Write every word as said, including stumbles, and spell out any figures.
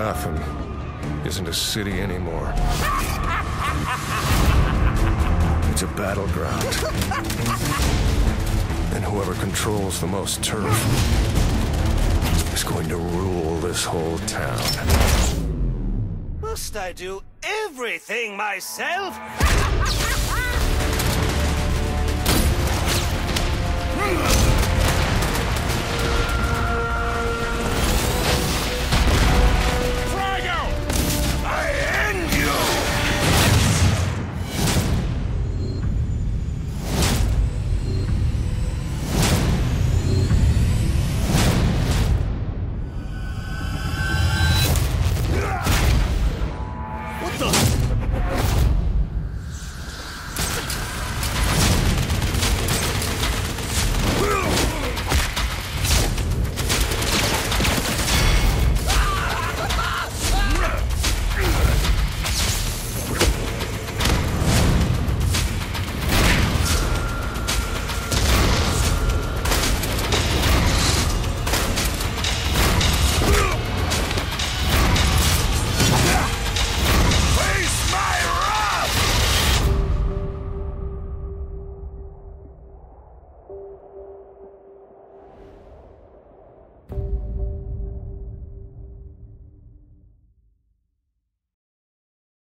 Gotham isn't a city anymore. It's a battleground. And whoever controls the most turf is going to rule this whole town. Must I do everything myself?